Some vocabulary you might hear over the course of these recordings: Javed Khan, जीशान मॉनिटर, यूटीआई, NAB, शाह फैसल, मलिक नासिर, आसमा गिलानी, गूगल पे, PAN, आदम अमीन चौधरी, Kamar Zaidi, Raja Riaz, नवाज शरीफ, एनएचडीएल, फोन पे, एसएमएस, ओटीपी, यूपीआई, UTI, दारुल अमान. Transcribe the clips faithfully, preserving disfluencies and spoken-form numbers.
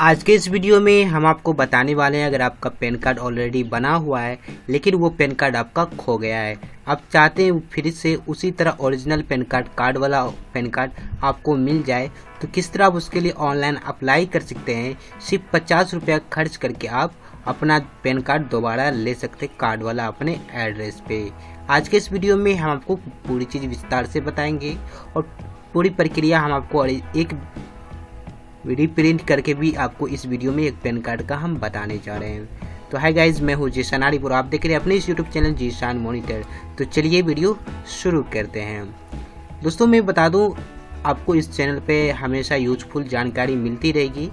आज के इस वीडियो में हम आपको बताने वाले हैं, अगर आपका पैन कार्ड ऑलरेडी बना हुआ है लेकिन वो पैन कार्ड आपका खो गया है, आप चाहते हैं फिर से उसी तरह ओरिजिनल पैन कार्ड कार्ड वाला पैन कार्ड आपको मिल जाए, तो किस तरह आप उसके लिए ऑनलाइन अप्लाई कर सकते हैं। सिर्फ पचास रुपया खर्च करके आप अपना पैन कार्ड दोबारा ले सकते कार्ड वाला अपने एड्रेस पे। आज के इस वीडियो में हम आपको पूरी चीज़ विस्तार से बताएँगे और पूरी प्रक्रिया हम आपको एक रीप्रिंट करके भी आपको इस वीडियो में एक पैन कार्ड का हम बताने जा रहे हैं। तो हाय गाइज, मैं हूँ जीशान मॉनिटर, आप देख रहे हैं अपने इस यूट्यूब चैनल जीशान मॉनिटर। तो चलिए वीडियो शुरू करते हैं। दोस्तों मैं बता दूँ आपको, इस चैनल पे हमेशा यूजफुल जानकारी मिलती रहेगी।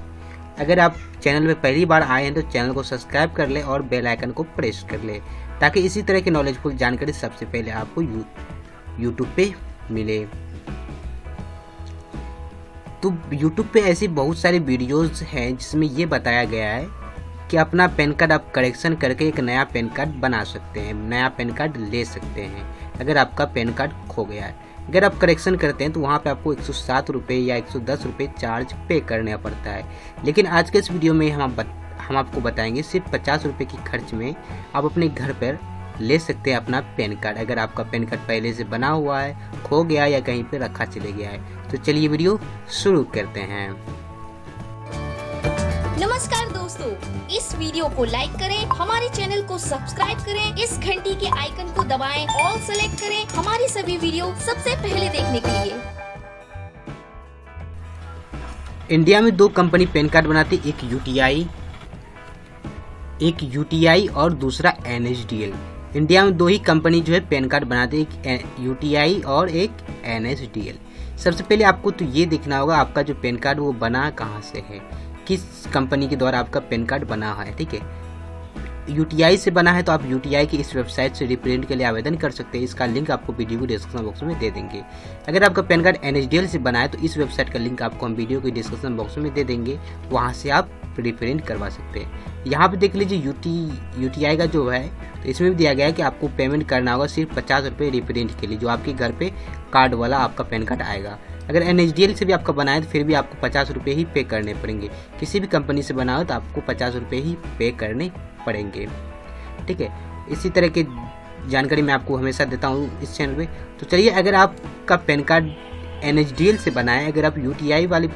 अगर आप चैनल पे पहली बार आए हैं तो चैनल को सब्सक्राइब कर लें और बेल आइकन को प्रेस कर लें, ताकि इसी तरह की नॉलेजफुल जानकारी सबसे पहले आपको यूट्यूब पर मिले। तो YouTube पे ऐसी बहुत सारी वीडियोस हैं जिसमें ये बताया गया है कि अपना पैन कार्ड आप करेक्शन करके एक नया पैन कार्ड बना सकते हैं, नया पैन कार्ड ले सकते हैं अगर आपका पैन कार्ड खो गया है। अगर आप करेक्शन करते हैं तो वहाँ पे आपको एक सौ सात रुपये या एक सौ दस रुपये चार्ज पे करना पड़ता है। लेकिन आज के इस वीडियो में हम हम आपको बताएंगे सिर्फ पचास रुपये के खर्च में आप अपने घर पर ले सकते हैं अपना पैन कार्ड, अगर आपका पैन कार्ड पहले से बना हुआ है, खो गया या कहीं पे रखा चले गया है। तो चलिए वीडियो शुरू करते हैं। नमस्कार दोस्तों, इस वीडियो को लाइक करें, हमारे चैनल को सब्सक्राइब करें, इस घंटी के आइकन को दबाएं, ऑल सेलेक्ट करें हमारी सभी वीडियो सबसे पहले देखने के लिए। इंडिया में दो कंपनी पैन कार्ड बनाती, एक यूटीआई एक यूटीआई और दूसरा एनएचडीएल। इंडिया में दो ही कंपनी जो है पैन कार्ड बनाते हैं, एक यूटीआई और एक एनएचडीएल। सबसे पहले आपको तो ये देखना होगा आपका जो पैन कार्ड वो बना कहाँ से है, किस कंपनी के द्वारा आपका पैन कार्ड बना है। ठीक है, यूटीआई से बना है तो आप यूटीआई की इस वेबसाइट से रिप्रिंट के लिए आवेदन कर सकते हैं, इसका लिंक आपको वीडियो के डिस्क्रिप्शन बॉक्स में दे देंगे। अगर आपका पैन कार्ड एनएचडीएल से बना है तो इस वेबसाइट का लिंक आपको हम वीडियो के डिस्क्रिप्शन बॉक्स में दे देंगे, वहाँ से आप रिप्रिंट करवा सकते हैं। यहाँ पे देख लीजिए यूटी यूटीआई का जो है, तो इसमें भी दिया गया है कि आपको पेमेंट करना होगा सिर्फ पचास रुपये रिप्रिंट के लिए, जो आपके घर पर कार्ड वाला आपका पैन कार्ड आएगा। अगर एनएचडीएल से भी आपका बना है तो फिर भी आपको पचास रुपये ही पे करने पड़ेंगे, किसी भी कंपनी से बना हो तो आपको पचास रुपये ही पे करने पड़ेंगे। ठीक है, इसी तरह की जानकारी मैं आपको हमेशा देता हूँ इस चैनल पे। तो चलिए, अगर आपका पैन कार्ड एनएचडीएल से बना है, अगर आप यूटीआई वाले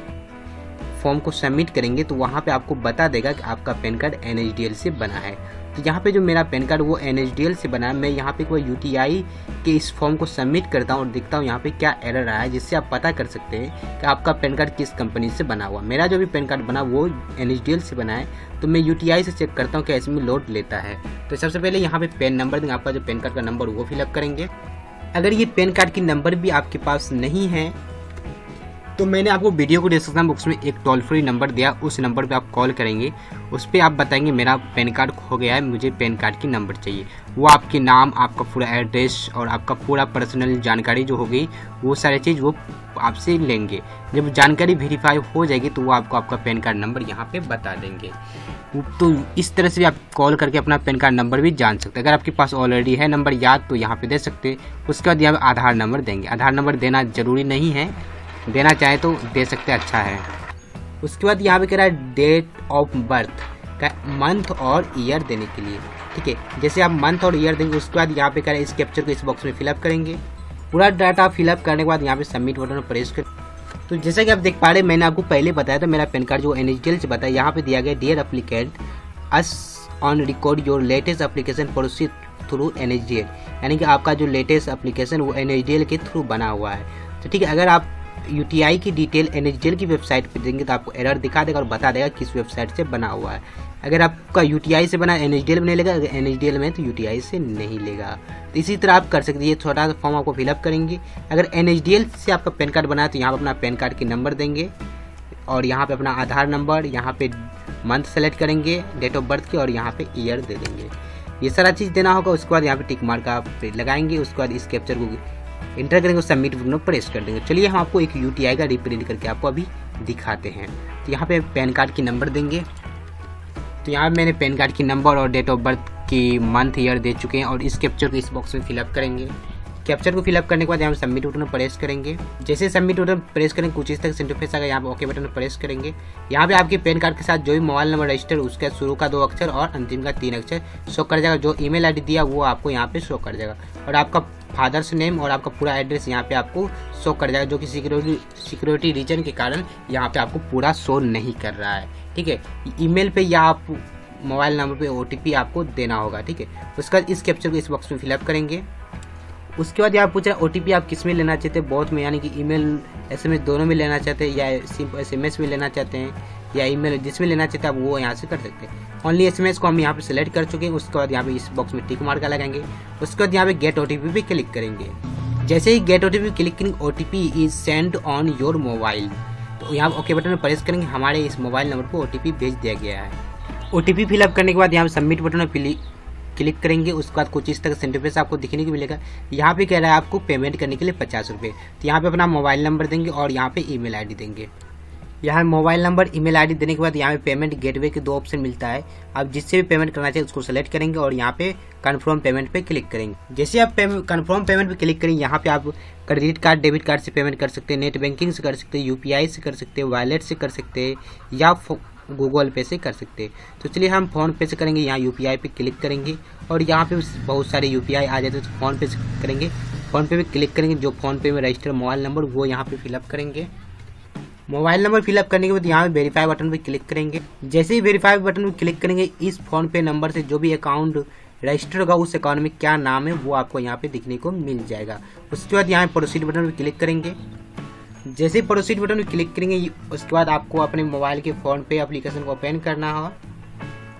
फॉर्म को सबमिट करेंगे तो वहाँ पे आपको बता देगा कि आपका पैन कार्ड एनएचडीएल से बना है। तो यहाँ पे जो मेरा पैन कार्ड वो एनएचडीएल से बना है, मैं यहाँ पे कोई यूटीआई के इस फॉर्म को सबमिट करता हूँ और देखता हूँ यहाँ पे क्या एरर आया है, जिससे आप पता कर सकते हैं कि आपका पैन कार्ड किस कंपनी से बना हुआ। मेरा जो भी पैन कार्ड बना वो एनएचडीएल से बना है, तो मैं यूटीआई से चेक करता हूँ कि इसमें लोड लेता है। तो सबसे पहले यहाँ पर पैन नंबर देंगे, आपका जो पैन कार्ड का नंबर वो फिलअप करेंगे। अगर ये पैन कार्ड की नंबर भी आपके पास नहीं है तो मैंने आपको वीडियो को डिस्क्रिप्शन बॉक्स में एक टोल फ्री नंबर दिया, उस नंबर पे आप कॉल करेंगे, उस पर आप बताएंगे मेरा पैन कार्ड खो गया है, मुझे पैन कार्ड की नंबर चाहिए। वो आपके नाम, आपका पूरा एड्रेस और आपका पूरा पर्सनल जानकारी जो होगी वो सारी चीज़ वो आपसे लेंगे। जब जानकारी वेरीफाई हो जाएगी तो वो आपको आपका पैन कार्ड नंबर यहाँ पे बता देंगे। तो इस तरह से भी आप कॉल करके अपना पैन कार्ड नंबर भी जान सकते हैं। अगर आपके पास ऑलरेडी है नंबर याद तो यहाँ पर दे सकते, उसके बाद यहाँ आधार नंबर देंगे। आधार नंबर देना ज़रूरी नहीं है, देना चाहे तो दे सकते, अच्छा है। उसके बाद यहाँ पे कह रहा है डेट ऑफ बर्थ का मंथ और ईयर देने के लिए। ठीक है, जैसे आप मंथ और ईयर देंगे उसके बाद यहाँ पे कह रहा है इस कैप्चर को इस बॉक्स में फिलअप करेंगे। पूरा डाटा फिलअप करने के बाद यहाँ पे सबमिट बटन प्रेस कर। तो जैसा कि आप देख पा रहे, मैंने आपको पहले बताया था मेरा पैन कार्ड जो एनएचडीएल से बताया, यहाँ पर दिया गया dear applicant us on record your latest application proceed through एनएचडीएल, यानी कि आपका जो लेटेस्ट एप्लीकेशन वो एनएचडीएल के थ्रू बना हुआ है। तो ठीक है, अगर आप यूटीआई की डिटेल एनएचडीएल की वेबसाइट पर देंगे तो आपको एरर दिखा देगा और बता देगा किस वेबसाइट से बना हुआ है। अगर आपका यूटीआई से बना एनएचडीएल में नहीं लेगा, अगर एनएचडीएल में तो यूटीआई से नहीं लेगा। तो इसी तरह आप कर सकते हैं, छोटा सा फॉर्म आपको फिलअप करेंगे। अगर एनएचडीएल से आपका पैन कार्ड बना है तो यहाँ पर अपना पैन कार्ड की नंबर देंगे और यहाँ पर अपना आधार नंबर, यहाँ पर मंथ सेलेक्ट करेंगे डेट ऑफ बर्थ की और यहाँ पर ईयर दे देंगे। ये सारा चीज़ देना होगा। उसके बाद यहाँ पर टिक मार्क आप लगाएंगे, उसके बाद इस कैप्चर को इंटर करेंगे, सबमिट बटन प्रेस कर देंगे। चलिए हम आपको एक यूटीआई का रिप्रिंट करके आपको अभी दिखाते हैं। तो यहाँ पे पैन कार्ड की नंबर देंगे, तो यहाँ मैंने पैन कार्ड की नंबर और डेट ऑफ बर्थ की मंथ ईयर दे चुके हैं और इस कैप्चर को इस बॉक्स में फिलअप करेंगे। कैप्चर को फिलअप करने के बाद यहाँ पर सबमिट बटन प्रेस करेंगे। जैसे सबमिट बटन प्रेस करेंगे कुछ इस तरह से इंटरफेस आएगा। यहाँ पर ओके बटन प्रेस करेंगे। यहाँ पे आपके पैन कार्ड के साथ जो भी मोबाइल नंबर रजिस्टर उसका शुरू का दो अक्षर और अंतिम का तीन अक्षर शो कर जाएगा। जो ईमेल आईडी दिया वो आपको यहाँ पे शो कर जाएगा और आपका फादर्स नेम और आपका पूरा एड्रेस यहाँ पे आपको शो कर जाएगा, जो कि सिक्योरिटी सिक्योरिटी रीजन के कारण यहाँ पे आपको पूरा शो नहीं कर रहा है। ठीक है, ईमेल पे या आप मोबाइल नंबर पे ओटीपी आपको देना होगा। ठीक है, उसके बाद इस कैप्चर को इस बॉक्स में फिलअप करेंगे। उसके बाद यहाँ पूछ रहा है ओटीपी आप किस में लेना चाहते हैं, बॉथ में यानी कि ईमेल एसएमएस दोनों में लेना चाहते हैं या सिर्फ एसएमएस में लेना चाहते हैं या ईमेल जिसमें लेना चाहते हैं आप वो यहाँ से कर सकते हैं। ओनली एसएमएस को हम यहाँ पे सिलेक्ट कर चुके हैं। उसके बाद यहाँ पे इस बॉक्स में टिक मार्क लगाएंगे। उसके बाद यहाँ पे गेट ओटीपी पे क्लिक करेंगे। जैसे ही गेट ओटीपी क्लिक करेंगे ओटीपी is send on your mobile, तो यहाँ ओके बटन में प्रेस करेंगे। हमारे इस मोबाइल नंबर को ओटीपी भेज दिया गया है। ओटीपी फिलअप करने के बाद यहाँ सबमिट बटन में क्लिक करेंगे। उसके बाद कुछ इस तरह का इंटरफेस आपको दिखने को मिलेगा। यहाँ पे कह रहा है आपको पेमेंट करने के लिए पचास रुपये, तो यहाँ पे अपना मोबाइल नंबर देंगे और यहाँ पे ईमेल आईडी देंगे। यहाँ मोबाइल नंबर ईमेल आईडी देने के बाद यहाँ पे पेमेंट गेटवे के दो ऑप्शन मिलता है। आप जिससे भी पेमेंट करना चाहिए उसको सेलेक्ट करेंगे और यहाँ पे कन्फर्म पेमेंट पे क्लिक करेंगे। जैसे आप कन्फर्म पेमेंट पे क्लिक करेंगे यहाँ पे आप क्रेडिट कार्ड डेबिट कार्ड से पेमेंट कर सकते हैं, नेट बैंकिंग से कर सकते हैं, यूपीआई से कर सकते हैं, वॉलेट से कर सकते हैं या गूगल पे से कर सकते हैं। तो चलिए हम फोन पे से करेंगे। यहाँ यूपीआई पे क्लिक करेंगे और यहाँ पे बहुत सारे यूपीआई आ जाते हैं, तो फोन पे से करेंगे। फोन पे पे क्लिक करेंगे, जो फोन पे में रजिस्टर मोबाइल नंबर वो यहाँ पे फिलअप करेंगे। मोबाइल नंबर फिलअप करने के बाद यहाँ पे वेरीफाई बटन पे क्लिक करेंगे। जैसे ही वेरीफाई बटन पे क्लिक करेंगे इस फोन पे नंबर से जो भी अकाउंट रजिस्टर होगा उस अकाउंट में क्या नाम है वो आपको यहाँ पे दिखने को मिल जाएगा। उसके बाद यहाँ प्रोसीड बटन पर क्लिक करेंगे। जैसे ही प्रोसीड बटन पर क्लिक करेंगे उसके बाद आपको अपने मोबाइल के फ़ोन पे एप्लीकेशन को ओपन करना होगा।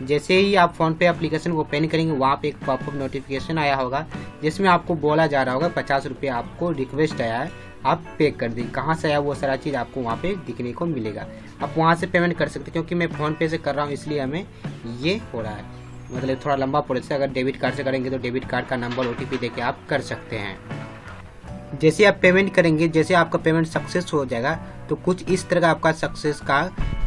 जैसे ही आप फ़ोन पे एप्लीकेशन को ओपन करेंगे वहाँ पे एक पॉपअप नोटिफिकेशन आया होगा जिसमें आपको बोला जा रहा होगा पचास रुपये आपको रिक्वेस्ट आया है, आप पे कर दें। कहाँ से आया वो सारा चीज़ आपको वहाँ पे दिखने को मिलेगा। आप वहाँ से पेमेंट कर सकते हैं। क्योंकि मैं फ़ोनपे से कर रहा हूँ इसलिए हमें ये हो रहा है, मतलब थोड़ा लंबा प्रोसेस है। अगर डेबिट कार्ड से करेंगे तो डेबिट कार्ड का नंबर ओ टी पी देके आप कर सकते हैं। जैसे आप पेमेंट करेंगे, जैसे आपका पेमेंट सक्सेस हो जाएगा तो कुछ इस तरह का आपका सक्सेस का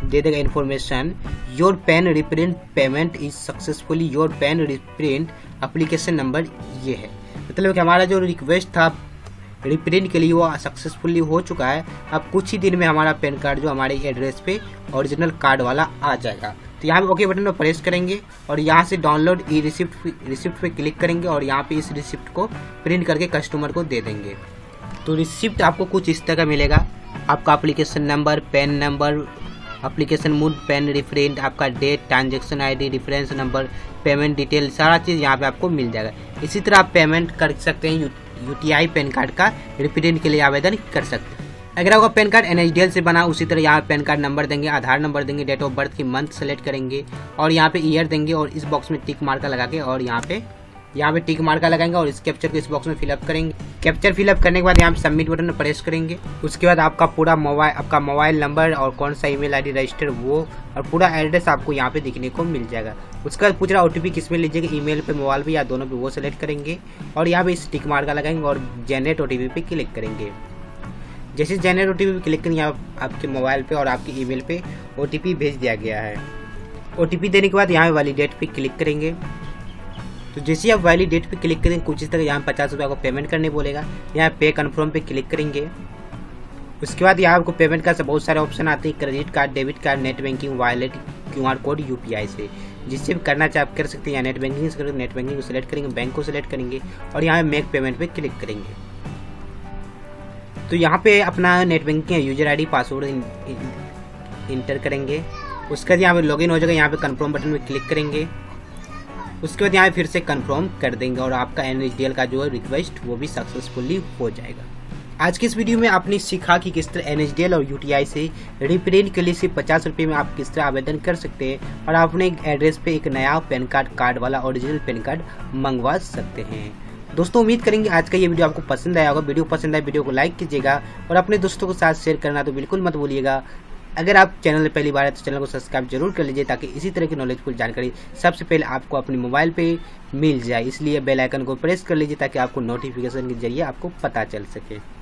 दे देगा information. Your PAN reprint payment is successfully, your PAN reprint application number ये है, मतलब कि हमारा जो रिक्वेस्ट था रिप्रिंट के लिए वो सक्सेसफुली हो चुका है। अब कुछ ही दिन में हमारा पैन कार्ड जो हमारे एड्रेस पे ओरिजिनल कार्ड वाला आ जाएगा। तो यहाँ पे ओके बटन पर प्रेस करेंगे और यहाँ से डाउनलोड ई रिसिप्ट रिसिप्ट पे क्लिक करेंगे और यहाँ पे इस रिसिप्ट को प्रिंट करके कस्टमर को दे देंगे। तो रिसिप्ट आपको कुछ इस तरह का मिलेगा। आपका application number, PAN number, application mode, PAN referent, आपका date, transaction ID, reference number, payment detail, सारा चीज़ यहाँ पे आपको मिल जाएगा। इसी तरह आप पेमेंट कर सकते हैं। यूटीआई पैन कार्ड का रिप्रिंट के लिए आवेदन कर सकते हैं। अगर आपका पैन कार्ड एनएचडीएल से बना उसी तरह यहाँ पैन कार्ड नंबर देंगे, आधार नंबर देंगे, डेट ऑफ बर्थ की मंथ सेलेक्ट करेंगे और यहाँ पे ईयर देंगे और इस बॉक्स में टिक मार्का लगा के और यहाँ पे यहाँ पे टिक मार्का लगाएंगे और इस कैप्चर को इस बॉक्स में फिलअप करेंगे। कैप्चर फिलअप करने के बाद यहाँ पे सबमिट बटन पर प्रेस करेंगे। उसके बाद आपका पूरा मोबाइल आपका मोबाइल नंबर और कौन सा ईमेल आईडी रजिस्टर वो और पूरा एड्रेस आपको यहाँ पे दिखने को मिल जाएगा। उसके बाद पूछ रहा है ओटीपी किस में लीजिएगा, ईमेल पे, मोबाइल पे या दोनों पे, वो सेलेक्ट करेंगे और यहाँ पे इस टिक मार्का लगाएंगे और जनरेट ओटीपी पे क्लिक करेंगे। जैसे जनरेट ओटीपी पे क्लिक करेंगे आपके मोबाइल पे और आपके ईमेल पे ओटीपी भेज दिया गया है। ओटीपी देने के बाद यहाँ पे वैलिडेट पे क्लिक करेंगे। तो जैसे आप वैलिडेट पे क्लिक करेंगे कुछ इस तरह यहाँ पचास रुपये आपको पेमेंट करने बोलेगा। यहाँ पे कन्फर्म पे क्लिक करेंगे। उसके बाद यहाँ आपको पेमेंट का बहुत सारे ऑप्शन आते हैं, credit card, debit card, net banking, wallet, QR code, यूपीआई से, जिससे भी करना चाहे आप कर सकते हैं। या नेट बैंकिंग से करेंगे, नेट बैंकिंग को सिलेक्ट करेंगे, बैंक को सिलेक्ट करेंगे और यहाँ मेक पेमेंट पर क्लिक करेंगे। तो यहाँ पर अपना net banking user I D password enter करेंगे। उसके बाद यहाँ पर लॉगिन हो जाएगा। यहाँ पर कन्फर्म बटन पर क्लिक करेंगे। उसके बाद यहाँ फिर से कंफर्म कर देंगे और आपका एनएचडीएल का जो है रिक्वेस्ट वो भी सक्सेसफुली हो जाएगा। आज की इस वीडियो में आपने सीखा कि किस तरह एनएचडीएल और यूटीआई से रिप्रिंट के लिए सिर्फ पचास रुपये में आप किस तरह आवेदन कर सकते हैं और अपने एड्रेस पे एक नया पैन कार्ड कार्ड वाला ओरिजिनल पैन कार्ड मंगवा सकते हैं। दोस्तों उम्मीद करेंगे आज का ये वीडियो आपको पसंद आया होगा। वीडियो पसंद आए वीडियो को लाइक कीजिएगा और अपने दोस्तों के साथ शेयर करना तो बिल्कुल मत भूलिएगा। अगर आप चैनल में पहली बार है तो चैनल को सब्सक्राइब जरूर कर लीजिए ताकि इसी तरह की नॉलेजफुल जानकारी सबसे पहले आपको अपने मोबाइल पे मिल जाए। इसलिए बेल आइकन को प्रेस कर लीजिए ताकि आपको नोटिफिकेशन के जरिए आपको पता चल सके।